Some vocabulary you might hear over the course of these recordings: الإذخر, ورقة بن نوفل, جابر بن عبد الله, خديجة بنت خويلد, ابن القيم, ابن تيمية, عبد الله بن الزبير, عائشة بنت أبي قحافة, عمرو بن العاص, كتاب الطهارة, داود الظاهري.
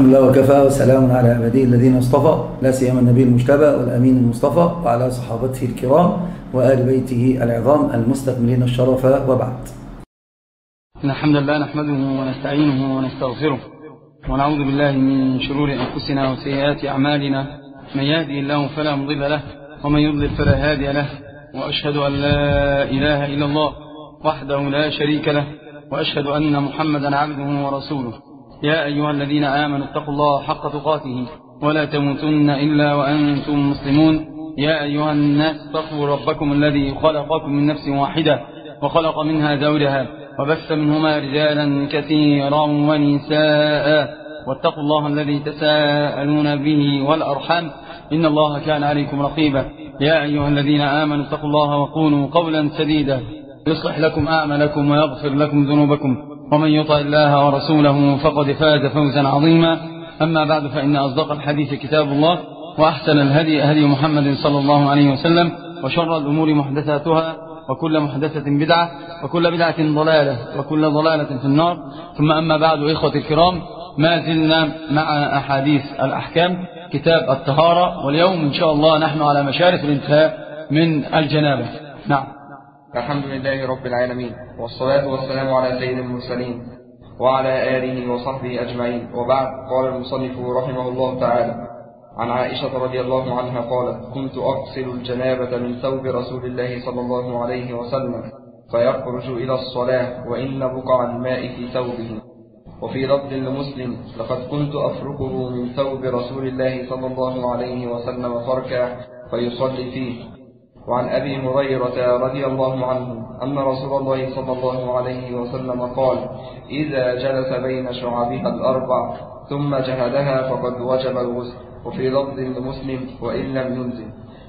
الحمد لله وكفى وسلام على عباده الذين اصطفى، لا سيما النبي المجتبى والأمين المصطفى وعلى صحابته الكرام وآل بيته العظام المستكملين الشرف، وبعد. إن الحمد لله نحمده ونستعينه ونستغفره ونعوذ بالله من شرور أنفسنا وسيئات أعمالنا، من يهدي الله فلا مضل له ومن يضلل فلا هادي له، وأشهد أن لا إله إلا الله وحده لا شريك له، وأشهد أن محمدا عبده ورسوله. يا أيها الذين آمنوا اتقوا الله حق تقاته ولا تموتن إلا وأنتم مسلمون. يا أيها الناس اتقوا ربكم الذي خلقكم من نفس واحدة وخلق منها زوجها وبث منهما رجالا كثيرا ونساء، واتقوا الله الذي تساءلون به والأرحام إن الله كان عليكم رقيبا. يا أيها الذين آمنوا اتقوا الله وقولوا قولا سديدا يصلح لكم أعمالكم ويغفر لكم ذنوبكم، ومن يطع الله ورسوله فقد فاز فوزا عظيما. أما بعد، فإن أصدق الحديث كتاب الله، وأحسن الهدي هدي محمد صلى الله عليه وسلم، وشر الأمور محدثاتها، وكل محدثة بدعة، وكل بدعة ضلالة، وكل ضلالة في النار. ثم أما بعد، إخوة الكرام، ما زلنا مع أحاديث الأحكام كتاب الطهارة، واليوم إن شاء الله نحن على مشارف الانتهاء من الجنابة. نعم. الحمد لله رب العالمين، والصلاة والسلام على سيد المرسلين وعلى آله وصحبه أجمعين، وبعد. قال المصنف رحمه الله تعالى: عن عائشة رضي الله عنها قالت: كنت أغسل الجنابة من ثوب رسول الله صلى الله عليه وسلم فيخرج إلى الصلاة وإن بقع الماء في ثوبه. وفي لفظ لمسلم: لقد كنت أفركه من ثوب رسول الله صلى الله عليه وسلم فركا فيصلي فيه. وعن أبي هريرة رضي الله عنه أن رسول الله صلى الله عليه وسلم قال: إذا جلس بين شعبها الأربع ثم جهدها فقد وجب الغسل. وفي لفظ لمسلم: وإن لم ينزل.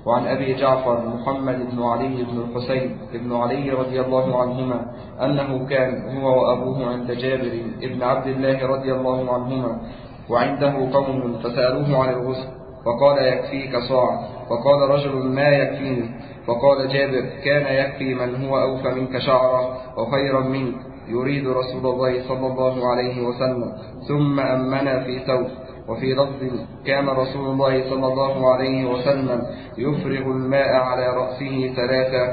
وعن أبي جعفر محمد بن علي بن الحسين بن علي رضي الله عنهما أنه كان هو وأبوه عند جابر بن عبد الله رضي الله عنهما، وعنده قوم فسألوه عن الغسل، فقال: يكفيك صاع. فقال رجل: ما يكفيني؟ فقال جابر: كان يكفي من هو أوفى منك شعرا وخيرا منك، يريد رسول الله صلى الله عليه وسلم، ثم أمنا في ثوب. وفي لفظ: كان رسول الله صلى الله عليه وسلم يفرغ الماء على رأسه ثلاثة.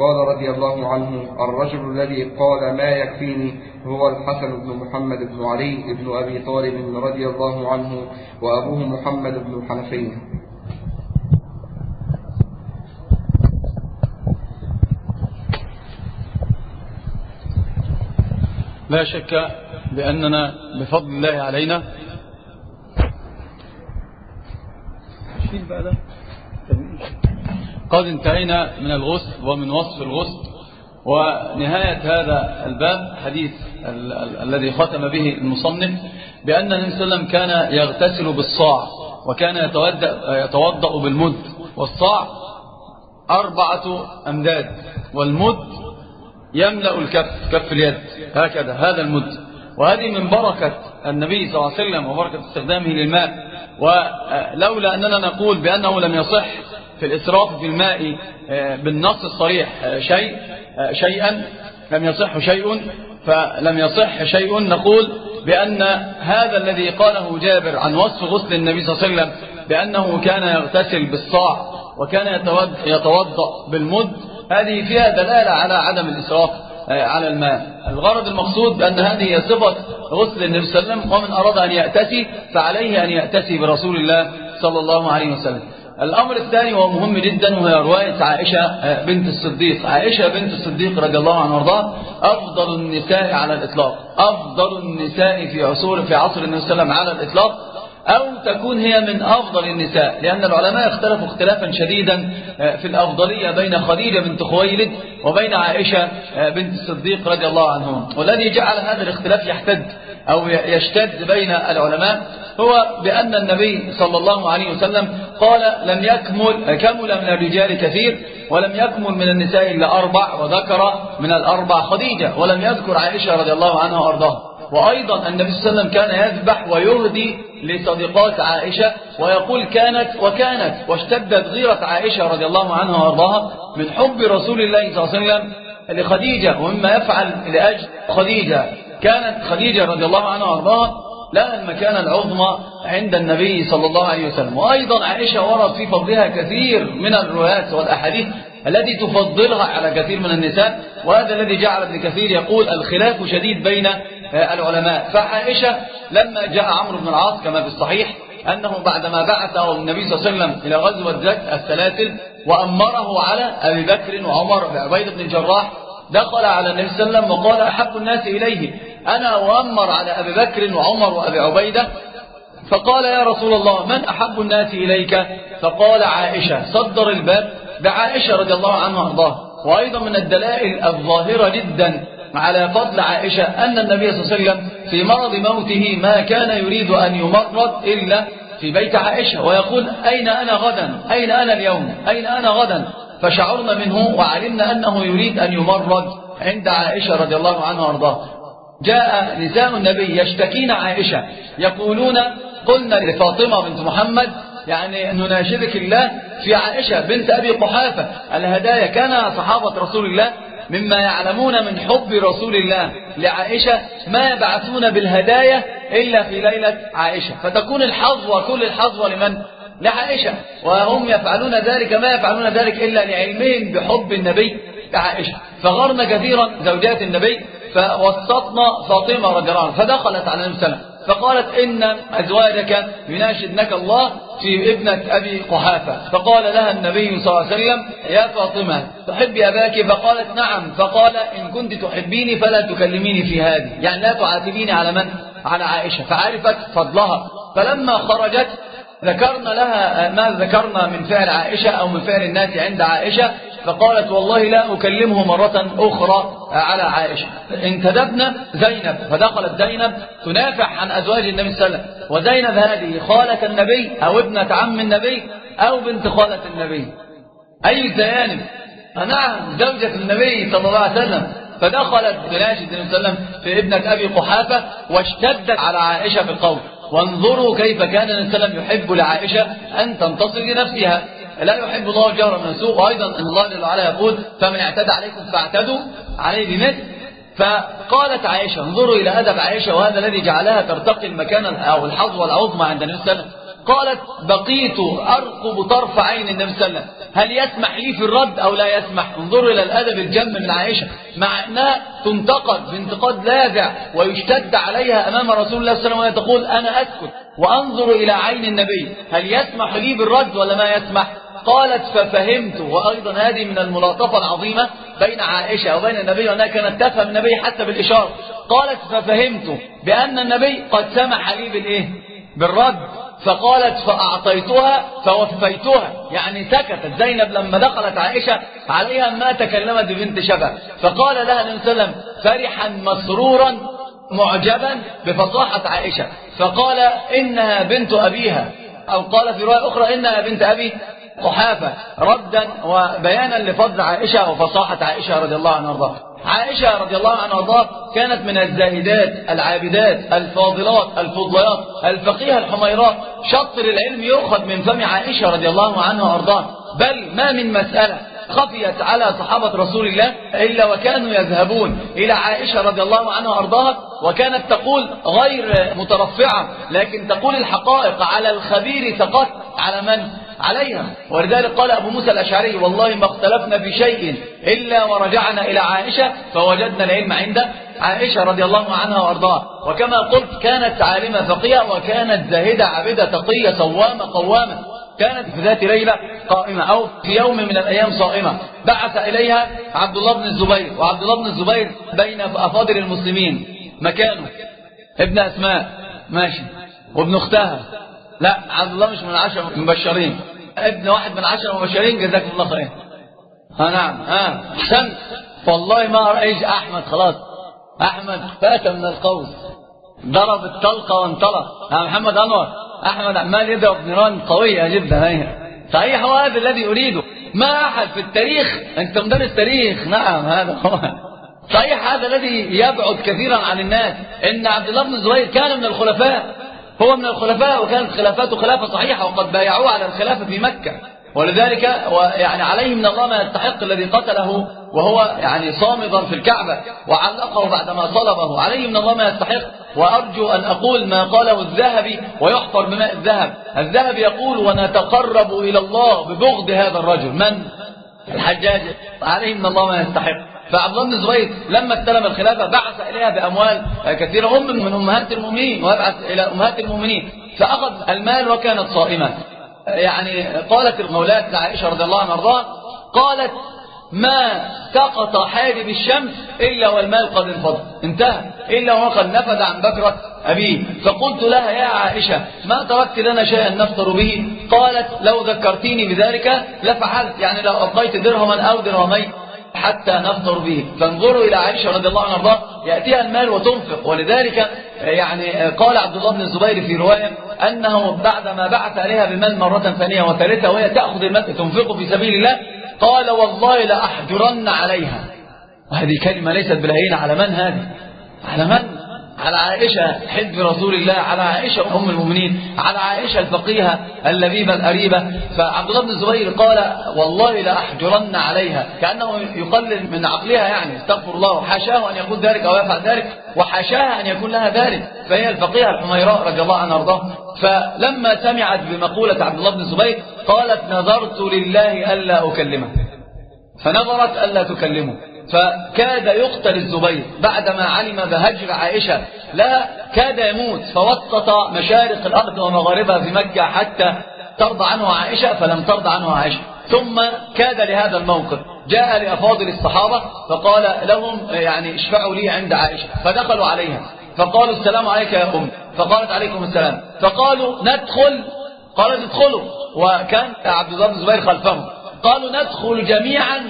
قال رضي الله عنه: الرجل الذي قال ما يكفيني هو الحسن بن محمد بن علي بن أبي طالب رضي الله عنه، وأبوه محمد بن الحنفية. لا شك بأننا بفضل الله علينا قد انتهينا من الغسل ومن وصف الغسل. ونهاية هذا الباب حديث الذي ختم به المصنف بأن النبي صلى الله عليه وسلم كان يغتسل بالصاع، وكان يتوضأ بالمد. والصاع 4 أمداد، والمد يملأ الكف، كف اليد هكذا، هذا المد. وهذه من بركة النبي صلى الله عليه وسلم وبركة استخدامه للماء. ولولا أننا نقول بأنه لم يصح في الإسراف في الماء بالنص الصريح شيئا، لم يصح شيء، فلم يصح شيء، نقول بأن هذا الذي قاله جابر عن وصف غسل النبي صلى الله عليه وسلم بأنه كان يغتسل بالصاع وكان يتوضأ بالمد، هذه فيها دلالة على عدم الإسراف على الماء. الغرض المقصود بأن هذه صفة غسل النبي صلى الله عليه وسلم، ومن أراد أن يأتسي فعليه أن يأتسي برسول الله صلى الله عليه وسلم. الأمر الثاني ومهم جدا، وهي رواية عائشة بنت الصديق. عائشة بنت الصديق رضي الله عنها وارضاها أفضل النساء على الإطلاق، أفضل النساء في عصر النبي صلى الله عليه وسلم على الإطلاق، أو تكون هي من أفضل النساء، لأن العلماء اختلفوا اختلافا شديدا في الأفضلية بين خديجة بنت خويلد وبين عائشة بنت الصديق رضي الله عنهما. والذي جعل هذا الاختلاف يحتد أو يشتد بين العلماء هو بأن النبي صلى الله عليه وسلم قال: لم كمل من الرجال كثير، ولم يكمل من النساء إلا 4، وذكر من ال4 خديجة، ولم يذكر عائشة رضي الله عنها وأرضاها. وأيضا النبي صلى الله عليه وسلم كان يذبح ويهدي لصديقات عائشة، ويقول: كانت وكانت. واشتدت غيرة عائشة رضي الله عنها وأرضاها من حب رسول الله صلى الله عليه وسلم لخديجة، ومما يفعل لأجل خديجة. كانت خديجة رضي الله عنها وأرضاها لها المكانة العظمى عند النبي صلى الله عليه وسلم. وأيضا عائشة ورد في فضلها كثير من الروايات والأحاديث التي تفضلها على كثير من النساء، وهذا الذي جعل ابن كثير يقول الخلاف شديد بين العلماء. فعائشة لما جاء عمرو بن العاص كما في الصحيح أنه بعدما بعثه النبي صلى الله عليه وسلم إلى غزوة ذات السلاسل وأمره على أبي بكر وعمر وعبيد بن الجراح، دخل على النبي صلى الله عليه وسلم وقال أحب الناس إليه أنا وأمر على أبي بكر وعمر وأبي عبيدة، فقال يا رسول الله من أحب الناس إليك؟ فقال عائشة. صدر الباب بعائشة رضي الله عنها وارضاها. وأيضا من الدلائل الظاهرة جدا على فضل عائشة أن النبي صلى الله عليه وسلم في مرض موته ما كان يريد أن يمرض إلا في بيت عائشة، ويقول أين أنا غدا؟ أين أنا اليوم؟ أين أنا غدا؟ فشعرنا منه وعلمنا أنه يريد أن يمرض عند عائشة رضي الله عنها وارضاها. جاء نساء النبي يشتكين عائشة يقولون قلنا لفاطمة بنت محمد يعني نناشدك الله في عائشة بنت أبي قحافة الهدايا، كان صحابة رسول الله مما يعلمون من حب رسول الله لعائشة ما يبعثون بالهدايا إلا في ليلة عائشة، فتكون الحظوة كل الحظوة لمن؟ لعائشة، وهم يفعلون ذلك ما يفعلون ذلك إلا لعلمهم بحب النبي لعائشة. فغرنا كثيرا زوجات النبي، فوسطنا فاطمة رضي الله عنها فدخلت على النبي صلى الله عليه وسلم فقالت إن أزواجك يناشدنك الله في ابنة أبي قحافة، فقال لها النبي صلى الله عليه وسلم يا فاطمة تحبي أباك؟ فقالت نعم، فقال إن كنت تحبيني فلا تكلميني في هذه، يعني لا تعاتبيني على من؟ على عائشة، فعرفت فضلها. فلما خرجت ذكرنا لها ما ذكرنا من فعل عائشة أو من فعل الناس عند عائشة، فقالت والله لا أكلمه مرة أخرى على عائشة. انتدبنا زينب، فدخلت زينب تنافع عن أزواج النبي صلى الله عليه وسلم، وزينب هذه خالة النبي أو ابنة عم النبي أو بنت خالة النبي، أي زينب نعم زوجة النبي صلى الله عليه وسلم. فدخلت تناشد النبي صلى الله عليه وسلم في ابنة أبي قحافة واشتدت على عائشة في القول. وانظروا كيف كان النبي صلى الله عليه وسلم يحب لعائشة أن تنتصر لنفسها، لا يحب الله الجهر من السوء. وأيضا الله جل وعلا يقول فمن اعتدى عليكم فاعتدوا عليه بمثل. فقالت عائشة، انظروا إلى أدب عائشة وهذا الذي جعلها ترتقي المكانة أو الحظوة العظمى عند النبي صلى الله عليه وسلم. قالت بقيت أرقب طرف عين النبي صلى الله عليه وسلم هل يسمح لي في الرد أو لا يسمح. انظروا إلى الأدب الجم من عائشة مع أنها تنتقد بانتقاد لاذع ويشتد عليها أمام رسول الله صلى الله عليه وسلم وهي تقول أنا أسكت وأنظر إلى عين النبي هل يسمح لي بالرد ولا ما يسمح. قالت ففهمت. وأيضا هذه من الملاطفة العظيمة بين عائشة وبين النبي وأنها كانت تفهم النبي حتى بالإشارة. قالت ففهمت بأن النبي قد سمح لي بالإيه؟ بالرد. فقالت فأعطيتها فوفيتها، يعني سكتت زينب لما دخلت عائشة عليها ما تكلمت ببنت شبه. فقال لها النبي صلى الله عليه وسلم فرحا مسرورا معجبا بفصاحة عائشة، فقال إنها بنت أبيها، أو قال في رواية أخرى إنها بنت أبي قحافة، ردا وبيانا لفضل عائشة وفصاحة عائشة رضي الله عنها وارضاها. عائشة رضي الله عنها وارضاها كانت من الزاهدات العابدات الفاضلات الفضليات الفقيه الحميرات، شطر العلم يؤخذ من فم عائشة رضي الله عنها وارضاها، بل ما من مسألة خفيت على صحابة رسول الله إلا وكانوا يذهبون إلى عائشة رضي الله عنها وأرضاها، وكانت تقول غير مترفعة لكن تقول الحقائق على الخبير فقط على من؟ عليها. ولذلك قال أبو موسى الأشعري والله ما اختلفنا في شيء إلا ورجعنا إلى عائشة فوجدنا العلم عند عائشة رضي الله عنها وأرضاها. وكما قلت كانت عالمة فقية وكانت زاهدة عابدة تقية صوامة قوامة، كانت في ذات ليلة قائمة أو في يوم من الأيام صائمة، بعث إليها عبد الله بن الزبير، وعبد الله بن الزبير بين أفاضل المسلمين مكانه ابن أسماء ماشي وابن أختها، لا عبد الله مش من العشرة مبشرين، ابن واحد من العشرة مبشرين جزاك الله خير. نعم أحسنت والله ما رأيش أحمد، خلاص أحمد فات من القوس ضرب الطلقة وانطلق. محمد أنور أحمد عمال يضرب نيران قوية جدا هي. صحيح هو هذا الذي أريده، ما أحد في التاريخ، أنت مدرس تاريخ نعم هذا هو صحيح، هذا الذي يبعد كثيرا عن الناس. إن عبد الله بن الزبير كان من الخلفاء، هو من الخلفاء وكانت خلافاته خلافة صحيحة وقد بايعوه على الخلافة في مكة، ولذلك يعني عليه من الله ما يستحق الذي قتله وهو يعني صامدا في الكعبة وعلقه بعدما صلبه، عليه من الله ما يستحق. وأرجو أن أقول ما قاله الذهبي ويحفر بماء الذهب. الذهبي يقول ونتقرب إلى الله ببغض هذا الرجل من الحجاج عليه من الله ما يستحق. فعبد الله بن الزبير لما استلم الخلافة بعث إليها بأموال كثيرة من أمهات المؤمنين وابعث إلى أمهات المؤمنين فأخذ المال وكانت صائمة. يعني قالت المولات عائشة رضي الله عنها وارضاها قالت ما سقط حاجب الشمس إلا والمال قد انفض انتهى إلا وهو قد نفد عن بكرة أبيه. فقلت لها يا عائشة ما تركت لنا شيئا نفطر به؟ قالت لو ذكرتيني بذلك لفعلت، يعني لو أبقيت درهما أو درهمين حتى نفطر به. فانظروا إلى عائشة رضي الله عنها يأتيها المال وتنفق. ولذلك يعني قال عبد الله بن الزبير في رواية أنه بعدما بعث عليها بالمال مرة ثانية وثالثة وهي تأخذ المال تنفقه في سبيل الله قال والله لأحجرن عليها. وهذه كلمة ليست بالهينة. على من هذه؟ على من؟ على عائشة حب رسول الله، على عائشة أم المؤمنين، على عائشة الفقيهة اللبيبة القريبة. فعبد الله بن الزبير قال والله لأحجرن عليها كأنه يقلل من عقلها، يعني استغفر الله، حاشاه أن يقول ذلك أو يفعل ذلك وحاشاها أن يكون لها ذلك. فهي الفقيهة الحميراء رضي الله عنها وارضاها. فلما سمعت بمقولة عبد الله بن الزبير قالت نذرت لله ألا أكلمه، فنظرت ألا تكلمه. فكاد يقتل الزبير بعدما علم بهجر عائشة، لا كاد يموت، فوسط مشارق الأرض ومغاربها في مكة حتى ترضى عنه عائشة، فلم ترضى عنه عائشة. ثم كاد لهذا الموقف جاء لأفاضل الصحابة فقال لهم يعني اشفعوا لي عند عائشة، فدخلوا عليها فقالوا السلام عليك يا أم، فقالت عليكم السلام، فقالوا ندخل، قالت ادخلوا، وكان عبد الله بن الزبير خلفهم، قالوا ندخل جميعا،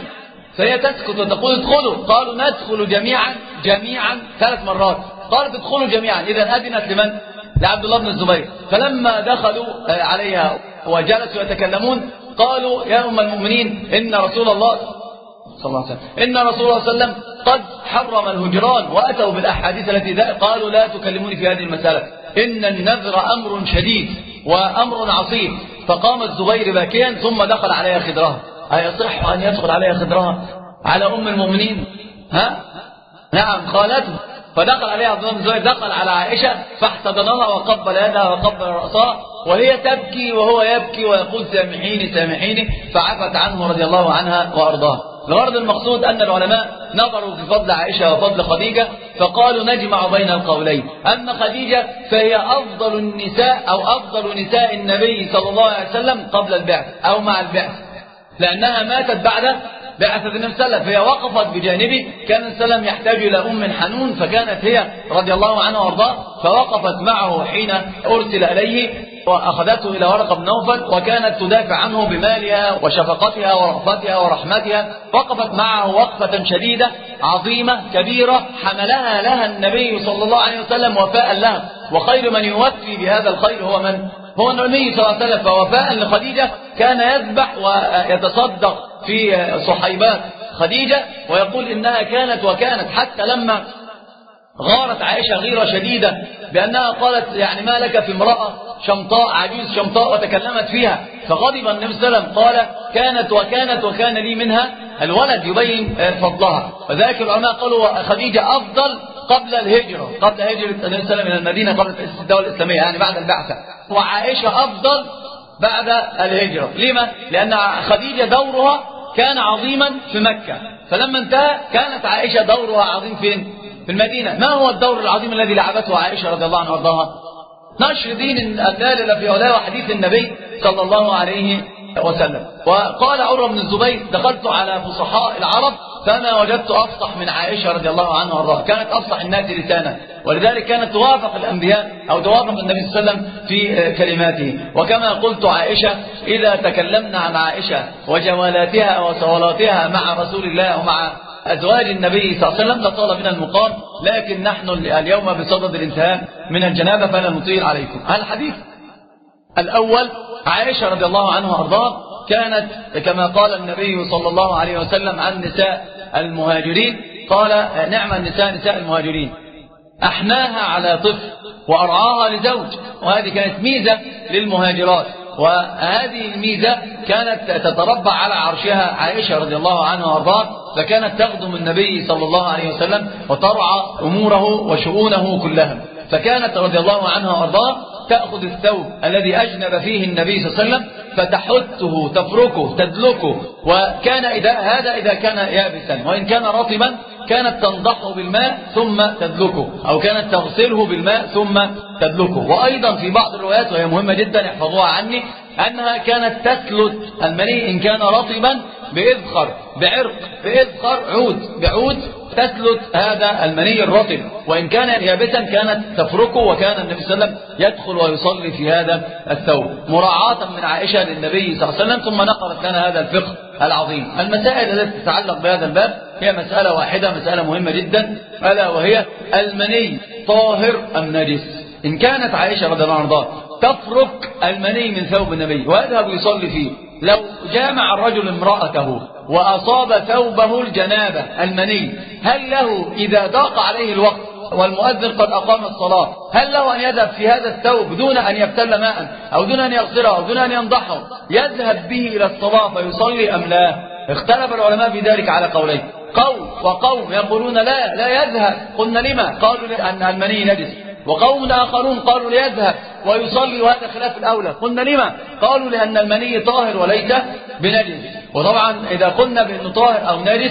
فهي تسكت وتقول ادخلوا، قالوا ندخل جميعا جميعا ثلاث مرات، قالت ادخلوا جميعا. إذا أذنت لمن؟ لعبد الله بن الزبير. فلما دخلوا عليها وجلسوا يتكلمون قالوا يا أم المؤمنين إن رسول الله صلى الله عليه وسلم قد حرم الهجران، وأتوا بالأحاديث التي قالوا لا تكلموني في هذه المسألة، إن النذر أمر شديد وأمر عصيب. فقام الزبير باكيا ثم دخل عليها خدرها. أيصح أن يدخل عليها خدرها على أم المؤمنين؟ ها؟ نعم خالته. فدخل عليها عبد الله بن الزبير، دخل على عائشة فاحتضنها وقبل يدها وقبل رأسها وهي تبكي وهو يبكي ويقول سامحيني سامحيني، فعفت عنه رضي الله عنها وأرضاها. الغرض المقصود أن العلماء نظروا في فضل عائشة وفضل خديجة فقالوا نجمع بين القولين. أما خديجة فهي أفضل النساء أو أفضل نساء النبي صلى الله عليه وسلم قبل البعث أو مع البعث، لأنها ماتت بعد بعثة النبي صلى الله عليه وسلم، فهي وقفت بجانبه. كان النبي صلى الله عليه وسلم يحتاج إلى أم حنون فكانت هي رضي الله عنها وارضاه، فوقفت معه حين أرسل إليه وأخذته إلى ورقة بن نوفل، وكانت تدافع عنه بمالها وشفقتها ورأفتها ورحمتها. وقفت معه وقفة شديدة عظيمة كبيرة، حملها لها النبي صلى الله عليه وسلم وفاء لها. وخير من يوفي بهذا الخير هو من؟ هو النبي صلى الله عليه وسلم. فوفاء لخديجة كان يذبح ويتصدق في صحيبات خديجة ويقول إنها كانت وكانت، حتى لما غارت عائشة غيرة شديدة بأنها قالت يعني ما لك في امرأة شمطاء عجوز شمطاء وتكلمت فيها، فغضب النبي صلى الله عليه وسلم قال كانت وكانت وكان لي منها الولد، يبين فضلها. وذلك العلماء قالوا خديجة أفضل قبل الهجرة، قبل هجرة النبي صلى الله عليه وسلم إلى المدينة قبل تأسيس الدولة الإسلامية، يعني بعد البعثة، وعائشة أفضل بعد الهجرة. لما؟ لأن خديجة دورها كان عظيما في مكة، فلما انتهى كانت عائشة دورها عظيم فين؟ في المدينة. ما هو الدور العظيم الذي لعبته عائشة رضي الله عنها وارضاها؟ نشر دين الدالة في علاه وحديث النبي صلى الله عليه وسلم. وقال عروة بن الزبير دخلت على فصحاء العرب فما وجدت أفصح من عائشة رضي الله عنها وارضاها، كانت أفصح الناس لسانا، ولذلك كانت توافق الأنبياء أو توافق النبي صلى الله عليه وسلم في كلماته. وكما قلت عائشة إذا تكلمنا عن عائشة وجوالاتها وصولاتها مع رسول الله ومع أزواج النبي صلى الله عليه وسلم لطال بنا المقام، لكن نحن اليوم بصدد الانتهاء من الجنابة فلا نطيل عليكم. الحديث الأول عائشة رضي الله عنها وارضاها كانت كما قال النبي صلى الله عليه وسلم عن نساء المهاجرين، قال نعم النساء نساء المهاجرين أحناها على طفل وأرعاها لزوج. وهذه كانت ميزة للمهاجرات، وهذه الميزة كانت تتربع على عرشها عائشة رضي الله عنها وارضاها، فكانت تخدم النبي صلى الله عليه وسلم وترعى أموره وشؤونه كلها. فكانت رضي الله عنها وارضاها تأخذ الثوب الذي أجنب فيه النبي صلى الله عليه وسلم فتحته تفركه تدلكه، وكان إذا كان يابسا، وإن كان رطبا كانت تنضحه بالماء ثم تدلكه، أو كانت تغسله بالماء ثم تدلكه. وأيضا في بعض الروايات وهي مهمة جدا احفظوها عني أنها كانت تسلت المني إن كان رطبا بإذخر بعرق بإذخر عود بعود تسلت هذا المني الرطب، وإن كان يابسا كانت تفركه، وكان النبي صلى الله عليه وسلم يدخل ويصلي في هذا الثوب مراعاة من عائشة للنبي صلى الله عليه وسلم. ثم نقلت لنا هذا الفقه العظيم. المسائل التي تتعلق بهذا الباب هي مسألة واحدة، مسألة مهمة جدا، ألا وهي المني طاهر أم نجس. إن كانت عائشة رضي الله عنها تفرك المني من ثوب النبي ويذهب يصلي فيه، لو جامع الرجل امرأته وأصاب ثوبه الجنابة المني، هل له إذا ضاق عليه الوقت والمؤذن قد أقام الصلاة هل له أن يذهب في هذا الثوب دون أن يبتل ماء أو دون أن يغسله أو دون أن ينضحه يذهب به إلى الصلاة فيصلي أم لا؟ اختلف العلماء في ذلك على قولين، قوم وقوم يقولون لا يذهب، قلنا لما؟ قالوا لأن المني نجس. وقوم آخرون قالوا ليذهب ويصلي، وهذا خلاف الأولى، قلنا لما؟ قالوا لأن المني طاهر وليس بنجس. وطبعا إذا قلنا بأنه طاهر أو نجس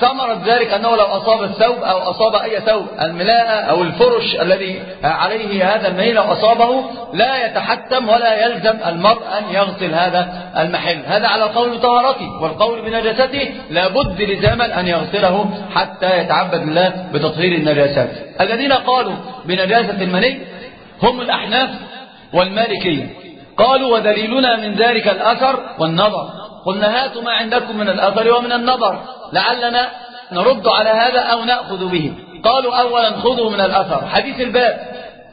ثمرت ذلك أنه لو أصاب الثوب أو أصاب أي ثوب الملاءة أو الفرش الذي عليه هذا المني لو أصابه لا يتحتم ولا يلزم المرء أن يغسل هذا المحل. هذا على قول بطهارته، والقول بنجاسته لابد لزاما أن يغسله حتى يتعبد الله بتطهير النجاسات. الذين قالوا بنجاسة المني هم الأحناف والمالكية، قالوا ودليلنا من ذلك الأثر والنظر. قلنا هاتوا ما عندكم من الأثر ومن النظر لعلنا نرد على هذا أو نأخذ به. قالوا أولا خذوا من الأثر حديث الباب،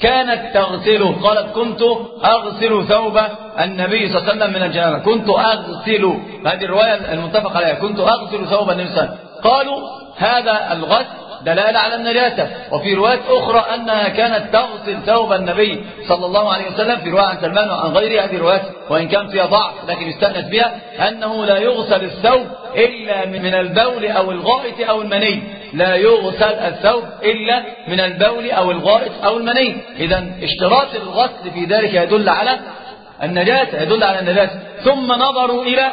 كانت تغسله، قالت كنت أغسل ثوب النبي صلى الله عليه وسلم من الجنابة، كنت أغسل، هذه الرواية المتفق عليها، كنت أغسل ثوب النبي صلى الله عليه وسلم. قالوا هذا الغسل دلالة على النجاسة. وفي روايات أخرى أنها كانت تغسل ثوب النبي صلى الله عليه وسلم، في رواية عن سلمان وعن غيره، هذه الروايات وإن كان فيها ضعف لكن استأنس بها، أنه لا يغسل الثوب إلا من البول أو الغائط أو المني، لا يغسل الثوب إلا من البول أو الغائط أو المني. إذا اشتراط الغسل في ذلك يدل على النجاسة، يدل على النجاسة. ثم نظروا إلى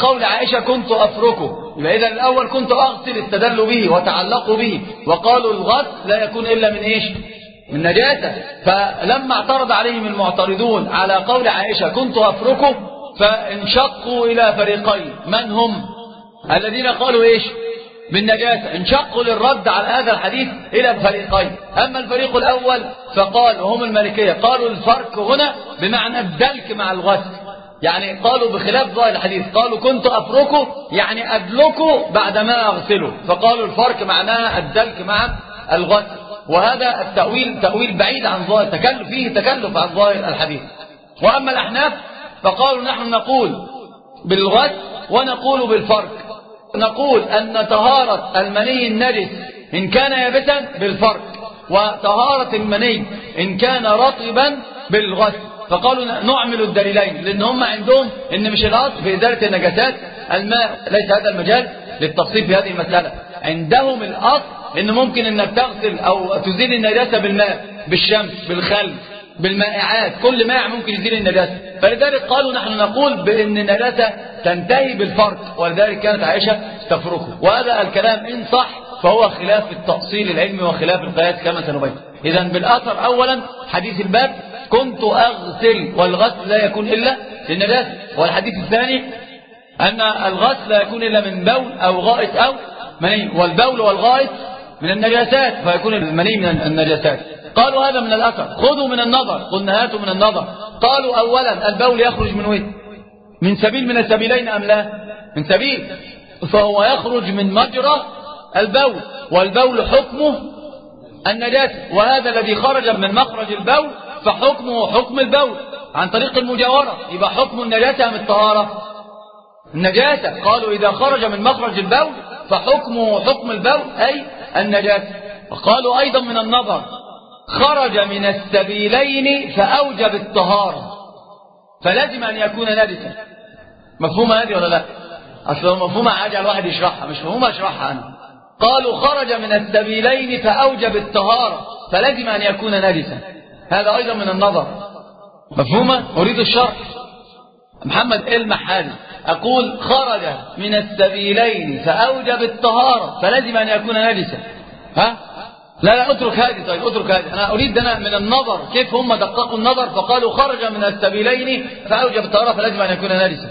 قول عائشة كنت أفركه، يبقى إذا الأول كنت أغسل استدلوا به وتعلقوا به، وقالوا الغسل لا يكون إلا من إيش؟ من نجاسة. فلما اعترض عليهم المعترضون على قول عائشة كنت أفركه فانشقوا إلى فريقين، من هم؟ الذين قالوا إيش؟ بالنجاسة، انشقوا للرد على هذا الحديث إلى فريقين. أما الفريق الأول فقال، وهم المالكية، قالوا الفرك هنا بمعنى الدلك مع الغسل، يعني قالوا بخلاف ظاهر الحديث، قالوا كنت أفركه يعني أدلكه بعدما أغسله، فقالوا الفرك معناها الدلك مع الغسل. وهذا التأويل تأويل بعيد عن ظاهر، تكلف فيه تكلف عن ظاهر الحديث. وأما الأحناف فقالوا نحن نقول بالغسل ونقول بالفرك، نقول أن طهارة المني النجس إن كان يابسا بالفرك، وطهارة المني إن كان رطبا بالغسل. فقالوا نعمل الدليلين، لأن هم عندهم أن مش الأصل في إدارة النجاسات الماء، ليس هذا المجال للتفصيل في هذه المسألة. عندهم الأصل أن ممكن أنك تغسل أو تزيل النجاسة بالماء، بالشمس، بالخل، بالمائعات، كل مائع ممكن يزيل النجاسة. فلذلك قالوا نحن نقول بأن النجاسة تنتهي بالفرق، ولذلك كانت عائشة تفركه. وهذا الكلام إن صح فهو خلاف التأصيل العلمي وخلاف القياس كما سنبين. إذن بالأثر أولا حديث الباب كنت أغسل، والغسل لا يكون إلا للنجاسة. والحديث الثاني أن الغسل لا يكون إلا من بول أو غائط أو مني، والبول والغائط من النجاسات، فيكون المني من النجاسات. قالوا هذا من الأثر. خذوا من النظر، قلنا هاتوا من النظر. قالوا أولا البول يخرج من وين؟ من سبيل من السبيلين أم لا؟ من سبيل، فهو يخرج من مجرى البول، والبول حكمه النجاسة، وهذا الذي خرج من مخرج البول فحكمه حكم البول عن طريق المجاورة. يبقى حكم النجاسة من الطهارة؟ النجاسة. قالوا إذا خرج من مخرج البول فحكمه حكم البول أي النجاسة. قالوا أيضا من النظر خرج من السبيلين فأوجب الطهارة، فلازم أن يكون نجسا. مفهومة هذه ولا لا؟ أصلا مفهومة عادي الواحد يشرحها، مش مفهومة أشرحها أنا. قالوا خرج من السبيلين فأوجب الطهارة، فلازم أن يكون نجسا. هذا أيضا من النظر. مفهومة؟ أريد الشرح. محمد المحاني أقول خرج من السبيلين فأوجب الطهارة فلازم أن يكون نجسا. ها؟ لا اترك هذه. طيب اترك هذه. أنا أريد أنا من النظر كيف هم دققوا النظر فقالوا خرج من السبيلين فأوجب الطهارة فلازم أن يكون نجسا.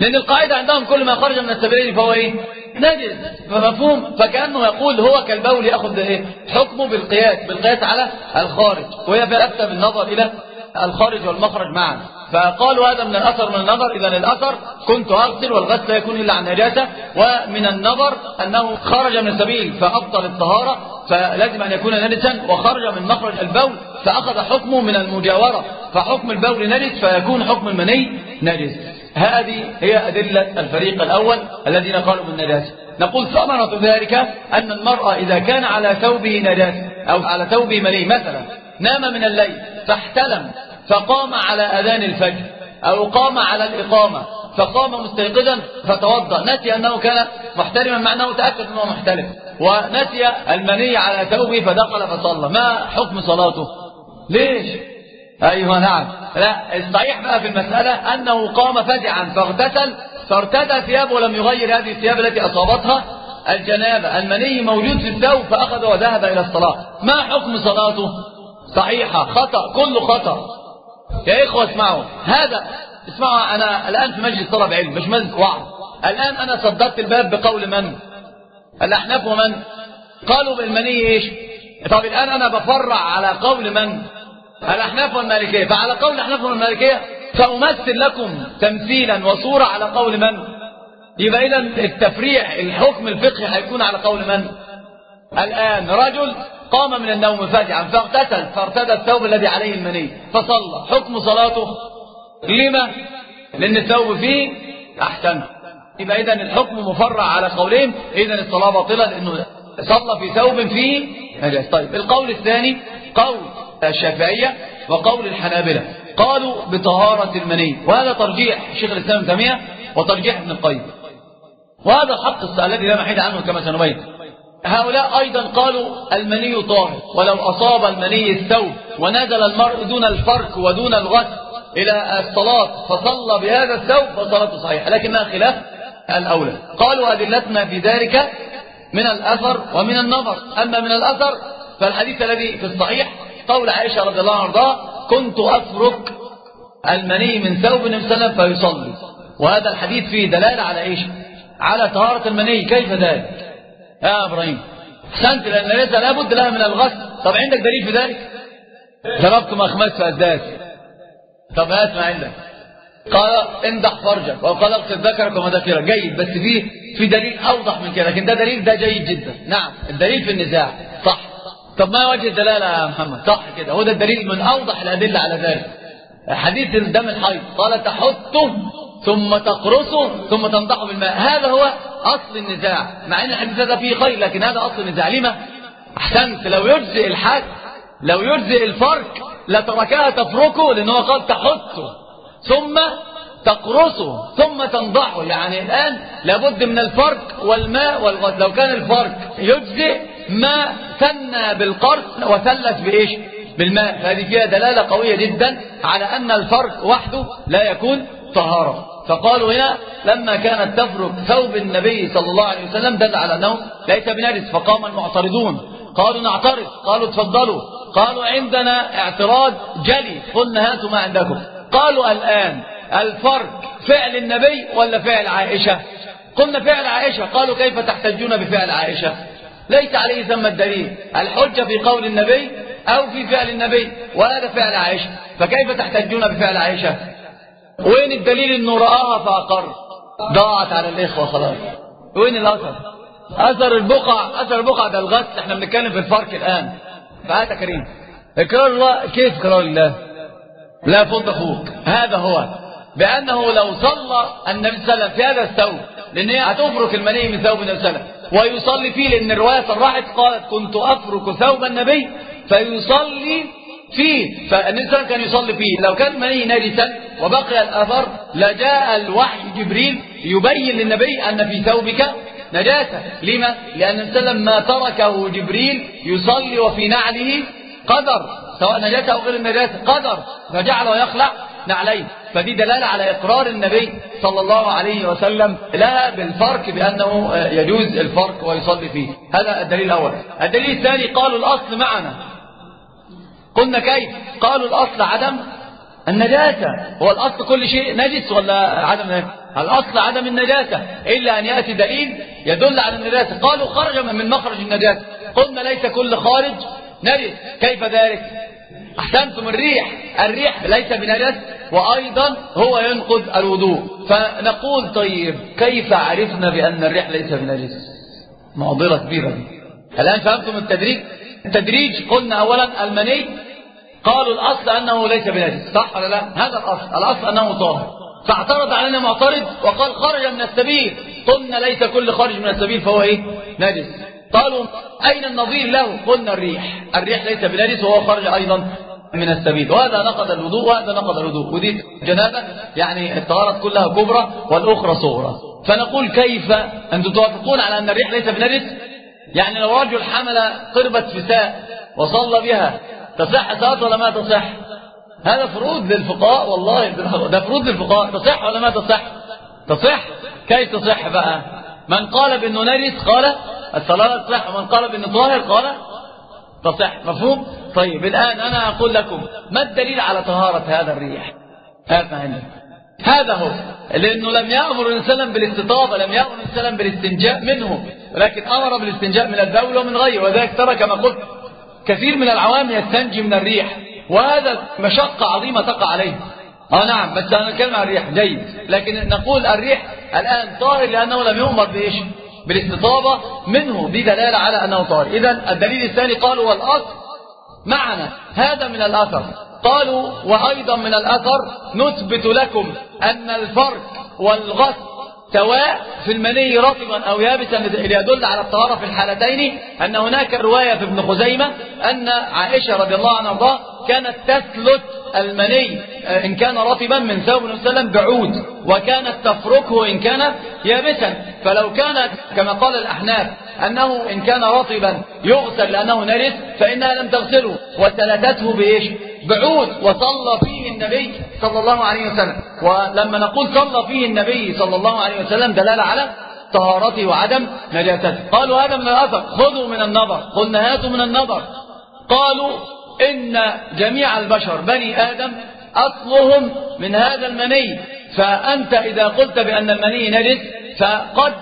لأن القاعدة عندهم كل ما خرج من السبيلين فهو إيه؟ نجس. فمفهوم. فكأنه يقول هو كالبول يأخذ إيه؟ حكمه بالقياس، بالقياس على الخارج، وهي فأتى بالنظر إلى الخارج والمخرج معا. فقالوا هذا من الأثر من النظر. إذا الأثر كنت أغسل والغسل لا يكون إلا عن نجاسة، ومن النظر أنه خرج من السبيل فأبطل الطهارة فلازم أن يكون نجسا، وخرج من مخرج البول فأخذ حكمه من المجاورة فحكم البول نجس فيكون حكم المني نجس. هذه هي أدلة الفريق الأول الذين قالوا بالنجاسة. نقول ثمرة ذلك أن المرأة إذا كان على ثوبه نجاسة أو على ثوبه مني، مثلا نام من الليل فاحتلم فقام على أذان الفجر أو قام على الإقامة فقام مستيقظا فتوضأ، نسي أنه كان محتلما مع أنه تأكد أنه محتلم، ونسي المني على ثوبه فدخل فصلى، ما حكم صلاته؟ ليش؟ أيوة نعم. لا، الصحيح بقى في المسألة أنه قام فزعا فاغتسل فارتدى ثيابه ولم يغير هذه الثياب التي أصابتها الجنابة، المني موجود في الثوب فأخذ وذهب إلى الصلاة، ما حكم صلاته؟ صحيحة، خطأ، كله خطأ. يا إخوة اسمعوا هذا، اسمعوا، أنا الآن في مجلس طلب علم مش مجلس وعظ. الآن أنا صدرت الباب بقول من؟ الأحناف ومن؟ قالوا بالمني إيش؟ طب الآن أنا بفرع على قول من؟ الأحناف والمالكية. فعلى قول الأحناف والمالكية سأمثل لكم تمثيلا وصورة على قول من؟ يبقى إذا التفريع الحكم الفقهي هيكون على قول من؟ الآن رجل قام من النوم فجعا فاغتسل فارتدى الثوب الذي عليه المني فصلى، حكم صلاته؟ لما؟ لأن الثوب فيه أحسن. يبقى إذا الحكم مفرع على قولين، إذا الصلاة باطلة لأنه صلى في ثوب فيه نجاسة. طيب القول الثاني قول الشافعية وقول الحنابلة، قالوا بطهارة المني، وهذا ترجيح شيخ الإسلام ابن تيمية وترجيح ابن القيم، وهذا الحق الذي لا محيد عنه كما سنبين. هؤلاء أيضا قالوا المني طاهر، ولو أصاب المني الثوب ونزل المرء دون الفرك ودون الغسل إلى الصلاة فصلى بهذا الثوب فصلاته صحيحة، لكنها خلاف الأولى. قالوا أدلتنا في ذلك من الأثر ومن النظر. أما من الأثر فالحديث الذي في الصحيح قول عائشة رضي الله عنها كنت أفرك المني من ثوب النبي صلى الله عليه وسلم فيصلي، وهذا الحديث فيه دلالة على إيش؟ على طهارة المني. كيف ذلك؟ يا إبراهيم أحسنت، لأن النجاسة لابد لها من الغسل. طب عندك دليل في ذلك؟ ضربتم أخماس فأزداد. طب هات ما عندك. قال انضح فرجك وقال اغسل ذكرك ومذاكرك. جيد، بس في دليل أوضح من كده، لكن ده دليل، ده جيد جدا. نعم الدليل في النزاع صح. طب ما وجه الدلالة يا محمد؟ صح كده، هو ده الدليل من أوضح الأدلة على ذلك. حديث الدم الحيض قال تحطه ثم تقرصه ثم تنضحه بالماء، هذا هو أصل النزاع، مع أن الحديث هذا فيه خير لكن هذا أصل النزاع. لما؟ أحسنت، لو يجزئ الحد، لو يجزئ الفرق لتركها تفركه، لأنه قال تحطه ثم تقرصه ثم تنضحه، يعني الآن لابد من الفرق والماء والغسل. لو كان الفرق يجزئ ما ثنى بالقرص وثلث بإيش؟ بالماء. هذه فيها دلالة قوية جدا على أن الفرق وحده لا يكون طهارة. فقالوا هنا لما كانت تفرك ثوب النبي صلى الله عليه وسلم دل على أنه ليس بنجس، فقام المعترضون قالوا نعترض، قالوا تفضلوا، قالوا عندنا اعتراض جلي، قلنا هاتوا ما عندكم. قالوا الآن الفرق فعل النبي ولا فعل عائشة؟ قلنا فعل عائشة. قالوا كيف تحتجون بفعل عائشة؟ ليس عليه ثم الدليل، الحجة في قول النبي أو في فعل النبي، وهذا فعل عائشة، فكيف تحتجون بفعل عائشة؟ وين الدليل انه رآها فأقر؟ ضاعت على الإخوة خلاص. وين الأثر؟ أثر البقع، أثر البقع ده الغسل، احنا بنتكلم في الفرق الآن. فهات يا كريم إكرار الله. كيف إكرار الله؟ لا فض أخوك. هذا هو، بأنه لو صلى النبي صلى الله عليه وسلم في هذا الثوب، لأن هي هتفرك المني من ثوب النبي صلى الله عليه وسلم ويصلي فيه، لأن الرواية صرحت قالت كنت أفرك ثوب النبي فيصلي فيه، فالنبي صلى الله عليه وسلم كان يصلي فيه. لو كان مني نجسا وبقي الأثر لجاء الوحي جبريل يبين للنبي أن في ثوبك نجاسة. لما؟ لأن النبي صلى الله عليه وسلم ما تركه جبريل يصلي وفي نعله قدر، سواء نجاسة أو غير نجاسة قدر، فجعله يخلع نعليه. فدي دلالة على إقرار النبي صلى الله عليه وسلم لا بالفرق بأنه يجوز الفرق ويصلي فيه. هذا الدليل الأول. الدليل الثاني قالوا الأصل معنا، قلنا كيف؟ قالوا الأصل عدم النجاسة. هو الأصل كل شيء نجس ولا عدم نجس؟ الأصل عدم النجاسة إلا أن يأتي دليل يدل على النجاسة. قالوا خرج من مخرج النجاسة، قلنا ليس كل خارج نجس. كيف ذلك؟ أحسنتم، الريح ليس بنجس وأيضا هو ينقض الوضوء. فنقول طيب كيف عرفنا بأن الريح ليس بنجس؟ معضلة كبيرة دي. الآن فهمتم التدريج؟ التدريج قلنا أولا المني، قالوا الأصل أنه ليس بنجس، صح ولا لا؟ هذا الأصل، الأصل أنه طاهر. فاعترض علينا معترض وقال خرج من السبيل، قلنا ليس كل خارج من السبيل فهو إيه؟ نجس. قالوا أين النظير له؟ قلنا الريح، الريح ليس بنجس وهو خرج أيضا من السبيل، وهذا نقض الوضوء وهذا نقض الوضوء، ودي جنابة، يعني الطهارة كلها كبرى والأخرى صغرى. فنقول كيف أنتم توافقون على أن الريح ليس بنجس؟ يعني لو رجل حمل قربة فساء وصلى بها تصح صلاته ولا ما تصح؟ هذا فروض للفقهاء، والله ده فروض للفقهاء. تصح ولا ما تصح؟ تصح. كيف تصح بقى؟ من قال بأنه نجس قال الصلاة تصح، ومن قال بأنه طاهر قال تصح. مفهوم؟ طيب الآن أنا أقول لكم ما الدليل على طهارة هذا الريح؟ هذا هو، لأنه لم يأمر الإنسان بالاستطابة، لم يأمر الإنسان بالاستنجاء منه، ولكن أمر بالاستنجاء من البول ومن غيره. وذلك ترى كما قلت كثير من العوام يستنجي من الريح، وهذا مشقة عظيمة تقع عليه. نعم، بس أنا أتكلم عن الريح جيد، لكن نقول الريح الآن طاهر لأنه لم يؤمر بإيش؟ بالاستطابة منه، دي دلالة على أنه طاهر. إذن الدليل الثاني قالوا والأصل معنا، هذا من الأثر. قالوا وأيضا من الأثر نثبت لكم أن الفرق والغسل سواء في المني رطبا أو يابسا، ليدل على الطهارة في الحالتين. أن هناك رواية في ابن خزيمة أن عائشة رضي الله عنها وارضاها كانت تسلت المني إن كان رطبا من ثوب النبي صلى الله عليه وسلم بعود، وكانت تفركه إن كان يابسا. فلو كانت كما قال الأحناف أنه إن كان رطبا يغسل لأنه نجس، فإنها لم تغسله وسلتته بإيش؟ بعود، وصلى فيه النبي صلى الله عليه وسلم. ولما نقول صلى فيه النبي صلى الله عليه وسلم دلالة على طهارته وعدم نجاسته. قالوا هذا من الأثر. خذوا من النظر، قلنا هاتوا من النظر. قالوا إن جميع البشر بني آدم أصلهم من هذا المني، فأنت إذا قلت بأن المني نجس فقد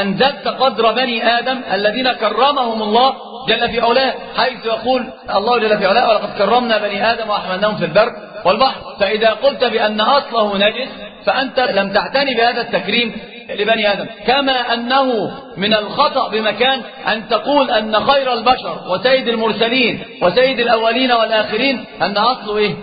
أنزلت قدر بني آدم الذين كرمهم الله جل في علاه، حيث يقول الله جل في علاه ولقد كرمنا بني آدم وأحملناهم في البر والبحر. فإذا قلت بأن أصله نجس فأنت لم تعتني بهذا التكريم لبني آدم. كما أنه من الخطأ بمكان أن تقول أن خير البشر وسيد المرسلين وسيد الأولين والآخرين أن أصله إيه؟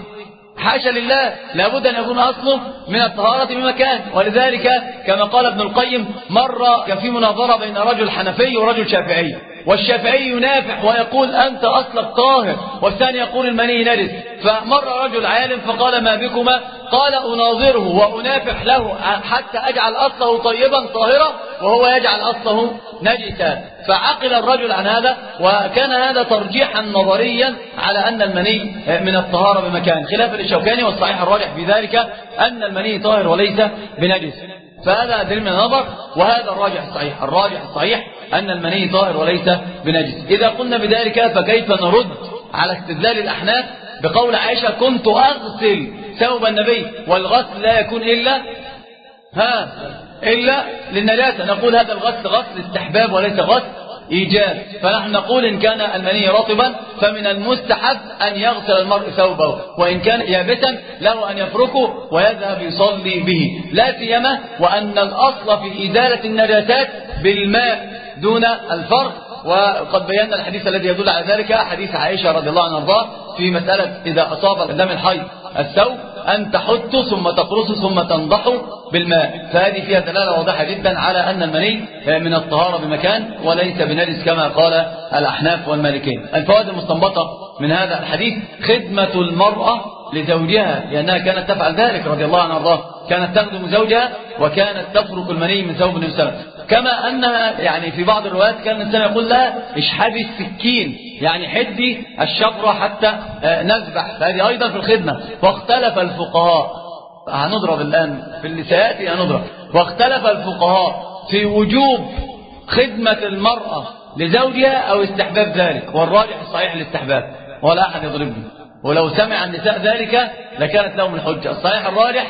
حاشا لله، لابد أن يكون أصله من الطهارة بمكان. ولذلك كما قال ابن القيم مرة كان في مناظرة بين رجل حنفي ورجل شافعي، والشافعي ينافح ويقول أنت أصلك طاهر، والثاني يقول المني نجس. فمر رجل عالم فقال ما بكما؟ قال أناظره وأنافح له حتى أجعل أصله طيبا طاهرا وهو يجعل أصله نجسا. فعقل الرجل عن هذا، وكان هذا ترجيحا نظريا على أن المني من الطهارة بمكان، خلاف للشوكاني، والصحيح الراجح في ذلك أن المني طاهر وليس بنجس. فهذا دليل من النظر، وهذا الراجح الصحيح. الراجح الصحيح أن المني طاهر وليس بنجس. إذا قلنا بذلك فكيف نرد على استدلال الأحناف بقول عائشة كنت أغسل ثوب النبي والغسل لا يكون إلا للنجاسة؟ نقول هذا الغسل غسل استحباب وليس غسل إيجاب. فنحن نقول إن كان المني رطبا فمن المستحب أن يغسل المرء ثوبه، وإن كان يابسا له أن يفركه ويذهب يصلي به، لا سيما وأن الأصل في إزالة النجاسات بالماء دون الفرق. وقد بينا الحديث الذي يدل على ذلك، حديث عائشة رضي الله عنها وارضاها في مسألة إذا أصاب دم الحيض الثوب أن تحطه ثم تقرصه ثم تنضحه بالماء. فهذه فيها دلالة واضحة جدا على أن المني من الطهارة بمكان وليس بنجس كما قال الأحناف والمالكين. الفوائد المستنبطة من هذا الحديث خدمة المرأة لزوجها، لأنها كانت تفعل ذلك رضي الله عنها وارضاها، كانت تخدم زوجها وكانت تفرك المني من ثوب النبي صلى الله عليه وسلم. كما أنها يعني في بعض الروايات كان الإنسان يقول لها اشحبي السكين، يعني حدي الشفرة حتى نذبح، فهذه أيضا في الخدمة. واختلف الفقهاء، هنضرب الآن في اللي سيأتي هنضرب. واختلف الفقهاء في وجوب خدمة المرأة لزوجها أو استحباب ذلك، والراجح الصحيح الاستحباب، ولا أحد يضربني، ولو سمع النساء ذلك لكانت لهم الحجة. الصحيح الراجح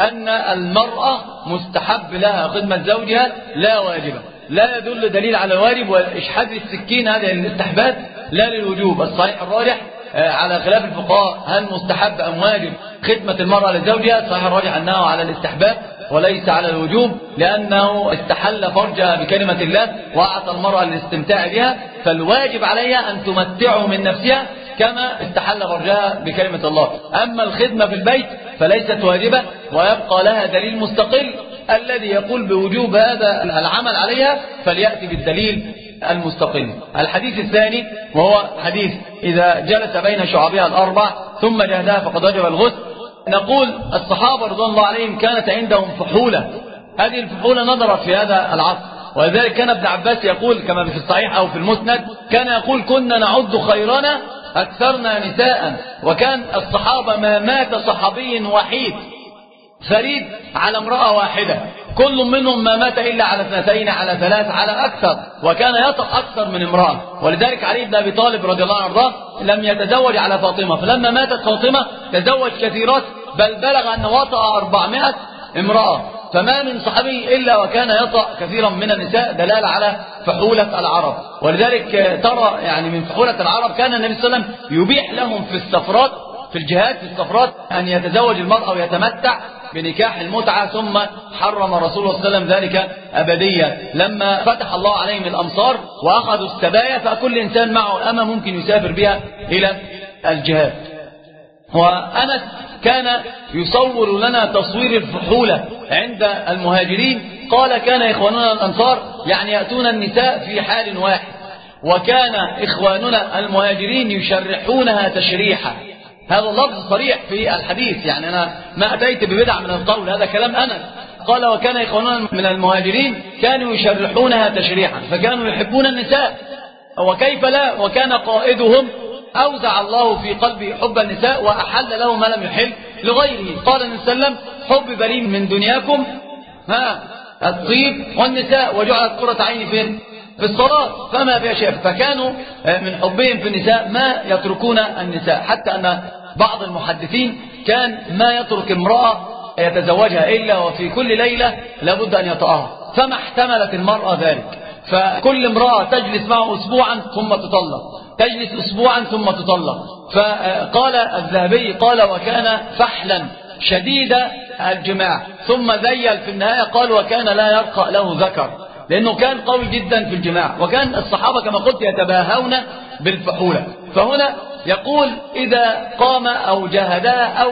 أن المرأة مستحب لها خدمة زوجها لا واجبة، لا يدل دليل على واجب، وإشحاد السكين هذا للاستحباب لا للوجوب. الصحيح الراجح على خلاف الفقهاء هل مستحب أم واجب خدمة المرأة لزوجها، الصحيح الراجح أنه على الاستحباب وليس على الوجوب، لأنه استحل فرجها بكلمة الله وأعطى المرأة للاستمتاع بها، فالواجب عليها أن تمتعه من نفسها كما استحل فرجها بكلمة الله. أما الخدمة في البيت فليست واجبة، ويبقى لها دليل مستقل. الذي يقول بوجوب هذا العمل عليها فليأتي بالدليل المستقل. الحديث الثاني وهو حديث إذا جلس بين شعبها الأربع ثم جهدها فقد وجب الغسل. نقول الصحابة رضي الله عليهم كانت عندهم فحولة، هذه الفحولة نظرت في هذا العصر، ولذلك كان ابن عباس يقول كما في الصحيح أو في المسند كان يقول كنا نعد خيرنا أكثرنا نساء. وكان الصحابة ما مات صحابي وحيد فريد على امرأة واحدة، كل منهم ما مات إلا على اثنتين على ثلاث على أكثر، وكان يطأ أكثر من امرأة. ولذلك علي بن أبي طالب رضي الله عنه لم يتزوج على فاطمة، فلما ماتت فاطمة تزوج كثيرات، بل بلغ أن وطأ 400 امرأة، فما من صحابي إلا وكان يطأ كثيرا من النساء، دلالة على فحولة العرب. ولذلك ترى يعني من فحولة العرب كان النبي صلى الله عليه وسلم يبيح لهم في السفرات في الجهاد في السفرات أن يتزوج المرأة ويتمتع بنكاح المتعة، ثم حرم رسول الله صلى الله عليه وسلم ذلك أبديا لما فتح الله عليهم الأمصار وأخذوا السبايا، فكل إنسان معه أمة ممكن يسافر بها إلى الجهاد. وأنس كان يصور لنا تصوير الفحولة عند المهاجرين، قال كان إخواننا الأنصار يعني يأتون النساء في حال واحد، وكان إخواننا المهاجرين يشرحونها تشريحا. هذا اللفظ صريح في الحديث، يعني أنا ما أتيت ببدع من القول، هذا كلام أنس. قال وكان إخواننا من المهاجرين كانوا يشرحونها تشريحا، فكانوا يحبون النساء وكيف لا، وكان قائدهم أوزع الله في قلبي حب النساء وأحل له ما لم يحل لغيره. قال النبي صلى الله عليه وسلم حب بليم من دنياكم الطيب والنساء، وجعلت قرة عيني في الصلاة فما فيها شيء. فكانوا من حبهم في النساء ما يتركون النساء، حتى أن بعض المحدثين كان ما يترك امرأة يتزوجها إلا وفي كل ليلة لابد أن يطأها، فما احتملت المرأة ذلك. فكل امرأة تجلس معه أسبوعا ثم تطلق، تجلس أسبوعا ثم تطلق. فقال الذهبي قال وكان فحلا شديد الجماع، ثم ذيل في النهاية قال وكان لا يرقى له ذكر، لأنه كان قوي جدا في الجماع. وكان الصحابة كما قلت يتباهون بالفحولة. فهنا يقول إذا قام أو جهدها أو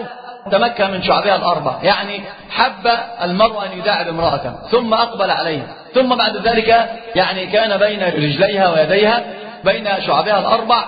تمكن من شعبها الأربع، يعني حب المرأة أن يداعب امرأة ثم أقبل عليها، ثم بعد ذلك يعني كان بين رجليها ويديها بين شعبها الأربع،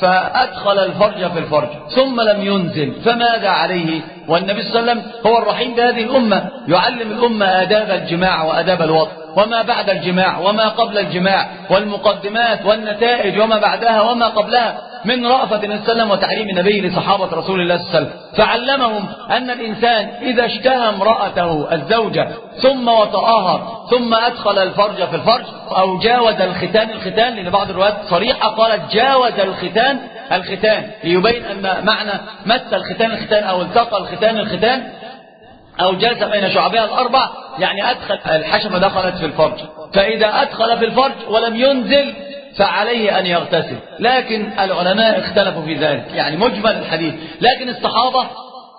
فأدخل الفرج في الفرج ثم لم ينزل، فماذا عليه؟ والنبي صلى الله عليه وسلم هو الرحيم بهذه الأمة، يعلم الأمة آداب الجماع وآداب الوطء، وما بعد الجماع وما قبل الجماع، والمقدمات والنتائج وما بعدها وما قبلها، من رأفة النبي صلى الله عليه وسلم وتعليم النبي لصحابة رسول الله صلى الله عليه وسلم. فعلمهم أن الإنسان إذا اشتهى امرأته الزوجة ثم وطأها ثم أدخل الفرج في الفرج أو جاوز الختان، لأن بعض الروايات صريحة قالت جاوز الختان ليبين أن معنى مس الختان أو التقى الختان أو جلس بين شعبها الأربع، يعني أدخل الحشمة دخلت في الفرج. فإذا أدخل في الفرج ولم ينزل فعليه أن يغتسل، لكن العلماء اختلفوا في ذلك، يعني مجمل الحديث، لكن الصحابة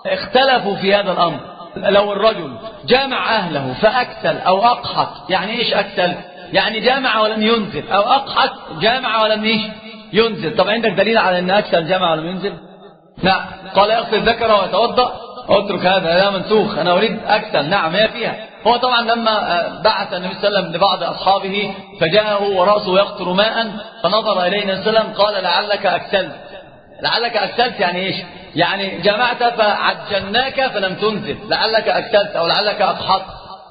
اختلفوا في هذا الأمر. لو الرجل جامع أهله فأكسل أو أقحط، يعني إيش أكسل؟ يعني جامع ولم ينزل، أو أقحط جامع ولم ينزل. طب عندك دليل على أن أكسل جامع ولم ينزل؟ لا. قال يغسل ذكره ويتوضأ، اترك هذا منسوخ، أنا أريد أكسل. نعم هي فيها. هو طبعا لما بعث النبي صلى الله عليه وسلم لبعض أصحابه فجاءه ورأسه يقطر ماء، فنظر إليه النبي صلى الله عليه وسلم قال لعلك أكسلت، يعني إيش؟ يعني جمعت فعجلناك فلم تنزل، لعلك أكسلت أو لعلك أقحط.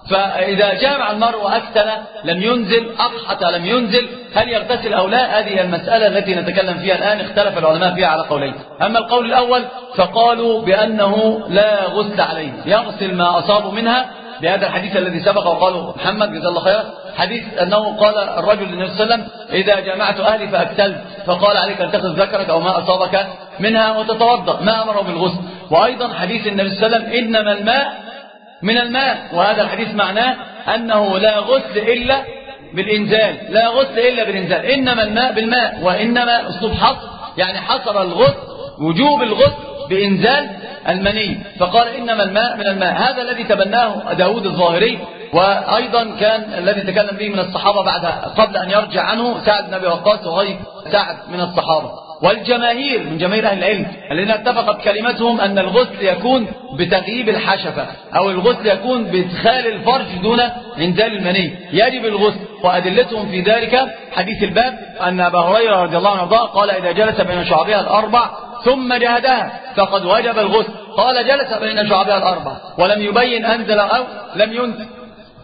فإذا جامع المرء أكتل لم ينزل، أقحت لم ينزل، هل يغتسل أو لا؟ هذه المسألة التي نتكلم فيها الآن اختلف العلماء فيها على قولين. أما القول الأول فقالوا بأنه لا غسل عليه، يغسل ما أصابه منها بهذا الحديث الذي سبق، وقالوا محمد جزاه الله خيرا حديث أنه قال الرجل للنبي صلى الله عليه وسلم إذا جمعت أهلي فأكتلت فقال عليك أن تأخذ ذكرك أو ما أصابك منها وتتوضأ، ما أمره بالغسل. وأيضا حديث النبي صلى الله عليه وسلم إنما الماء من الماء، وهذا الحديث معناه أنه لا غسل إلا بالإنزال، لا غسل إلا بالإنزال، إنما الماء بالماء، وإنما أسلوب حصر، يعني حصر الغسل وجوب الغسل بإنزال المني، فقال إنما الماء من الماء. هذا الذي تبناه داود الظاهري، وأيضا كان الذي تكلم به من الصحابة بعد قبل أن يرجع عنه سعد بن أبي وقاص وغير سعد من الصحابة، والجماهير من جماهير أهل العلم الذين اتفقت كلمتهم أن الغسل يكون بتغييب الحشفة، أو الغسل يكون بإدخال الفرج دون إنزال المني، يجب الغسل. وأدلتهم في ذلك حديث الباب أن أبا هريرة رضي الله عنه قال إذا جلس بين شعبها الأربع ثم جهدها فقد وجب الغسل، قال جلس بين شعبها الأربع ولم يبين أنزل أو لم ينزل،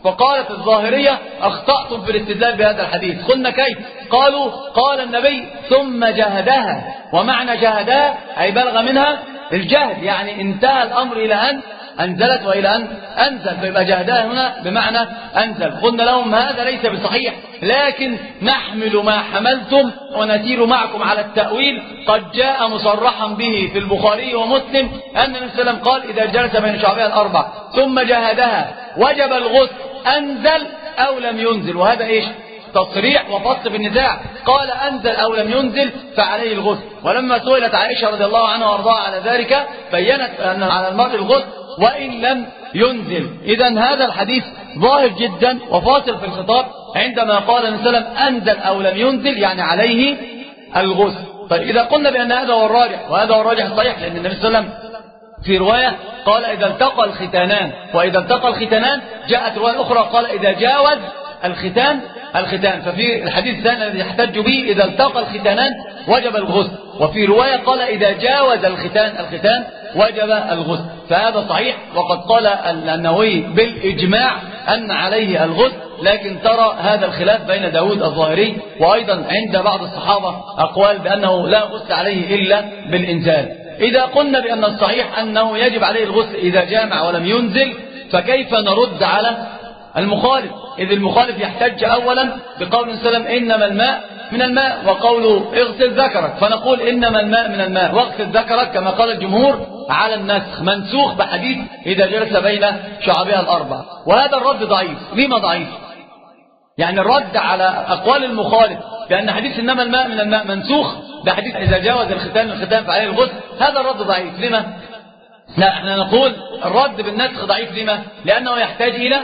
فقالت الظاهرية أخطأتم في الاستدلال بهذا الحديث. قلنا كيف؟ قالوا قال النبي ثم جهدها، ومعنى جهدها أي بلغ منها الجهد، يعني انتهى الأمر إلى أن أنزلت وإلى أن أنزل، فيبقى جهدها هنا بمعنى أنزل. قلنا لهم هذا ليس بصحيح، لكن نحمل ما حملتم ونسير معكم على التأويل، قد جاء مصرحا به في البخاري ومسلم أن النبي صلى الله عليه وسلم قال إذا جلس بين شعبها الأربع ثم جهدها وجب الغسل، أنزل أو لم ينزل. وهذا إيش؟ تصريح وفصل بالنزاع، قال أنزل أو لم ينزل فعليه الغسل. ولما سئلت عائشة رضي الله عنها وأرضاها على ذلك بيّنت أن على المرء الغسل وإن لم ينزل. إذن هذا الحديث ظاهر جدا وفاصل في الخطاب عندما قال النبي صلى الله عليه وسلم أنزل أو لم ينزل، يعني عليه الغسل. طيب إذا قلنا بأن هذا هو الراجح، وهذا هو الراجح صحيح، لأن النبي صلى الله عليه وسلم في رواية قال إذا التقى الختانان، وإذا التقى الختانان جاءت رواية أخرى قال إذا جاوز الختان، ففي الحديث الثاني الذي يحتج به إذا التقى الختانان وجب الغسل، وفي رواية قال إذا جاوز الختان وجب الغسل. فهذا صحيح، وقد قال النووي بالإجماع أن عليه الغسل، لكن ترى هذا الخلاف بين داود الظاهري وأيضا عند بعض الصحابة أقوال بأنه لا غسل عليه إلا بالإنزال. إذا قلنا بأن الصحيح أنه يجب عليه الغسل إذا جامع ولم ينزل، فكيف نرد على المخالف؟ إذ المخالف يحتج أولا بقول النبي صلى الله عليه وسلم إنما الماء من الماء، وقوله اغسل ذكرك، فنقول إنما الماء من الماء واغسل ذكرك كما قال الجمهور على النسخ، منسوخ بحديث إذا جلس بين شعبها الأربع. وهذا الرد ضعيف. لما ضعيف؟ يعني الرد على أقوال المخالف بأن حديث إنما الماء من الماء منسوخ بحديث إذا جاوز الختان فعليه الغسل، هذا الرد ضعيف. لما؟ لا، احنا نقول الرد بالنسخ ضعيف. لما؟ لأنه يحتاج إلى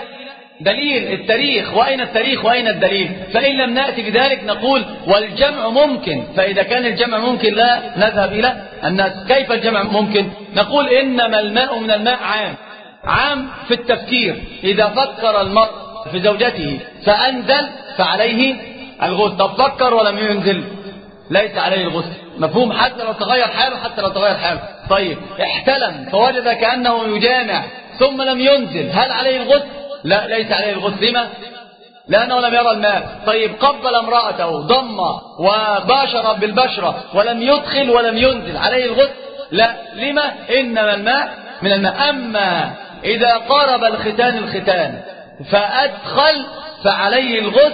دليل، التاريخ، وأين التاريخ وأين الدليل؟ فإن لم نأتي بذلك نقول والجمع ممكن، فإذا كان الجمع ممكن لا نذهب إلى الناس. كيف الجمع ممكن؟ نقول إنما الماء من الماء عام في التفكير، إذا فكر المرء في زوجته فأنزل فعليه الغسل، طب فكر ولم ينزل ليس عليه الغسل، مفهوم؟ حتى لو تغير حاله. طيب احتلم فوجد كأنه يجامع ثم لم ينزل، هل عليه الغسل؟ لا، ليس عليه الغسل. لما؟ لأنه لم يرى الماء. طيب قبل امرأته، ضم وباشر بالبشرة ولم يدخل ولم ينزل، عليه الغسل؟ لا. لما؟ إنما الماء من الماء. أما إذا قارب الختان فأدخل فعليه الغسل،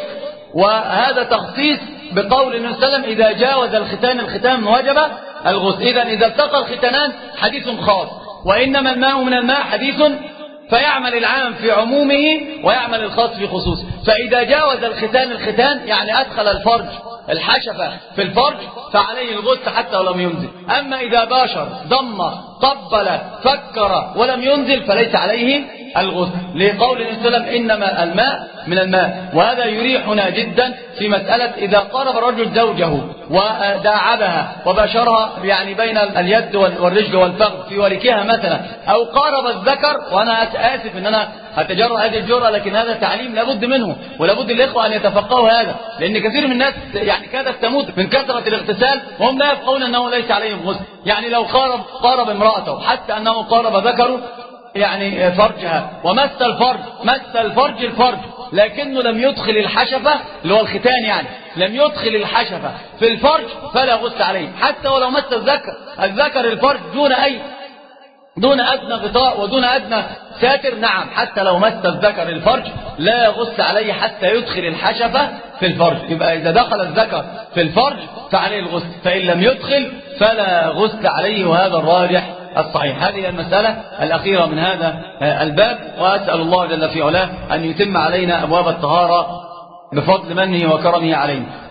وهذا تخصيص بقول النبي صلى الله عليه وسلم إذا جاوز الختان وجب الغسل. إذا التقى الختانان حديث خاص، وإنما الماء من الماء حديث فيعمل العام في عمومه ويعمل الخاص في خصوصه. فإذا جاوز الختان يعني أدخل الفرج، الحشفة في الفرج، فعليه الغسل حتى ولم ينزل. أما إذا باشر، ضم، قبل، فكر ولم ينزل فليس عليه الغسل، لقول النبي صلى الله عليه وسلم إنما الماء من الماء. وهذا يريحنا جدا في مسألة إذا قرب الرجل زوجه وداعبها وباشرها، يعني بين اليد والرجل والفخذ في وركها مثلا، أو قارب الذكر، وأنا آسف إن أنا هتجرأ هذه الجرأة، لكن هذا تعليم لابد منه، ولابد الإخوة أن يتفقهوا هذا، لأن كثير من الناس يعني كادت تموت من كثرة الاغتسال وهم لا يفقهون أنه ليس عليهم غسل. يعني لو قارب امرأته حتى أنه قارب ذكره يعني فرجها، ومس الفرج، مس الفرج الفرج، لكنه لم يدخل الحشفة اللي هو الختان، يعني لم يدخل الحشفة في الفرج فلا غسل عليه، حتى ولو مس الذكر، الذكر الفرج دون أي دون أدنى غطاء ودون أدنى ساتر، نعم حتى لو مس الذكر الفرج لا غسل عليه حتى يدخل الحشفة في الفرج. يبقى إذا دخل الذكر في الفرج فعليه الغسل، فإن لم يدخل فلا غسل عليه، وهذا الراجح الصحيح. هذه المسألة الأخيرة من هذا الباب، وأسأل الله جل في علاه أن يتم علينا أبواب الطهارة بفضل منه وكرمه علينا.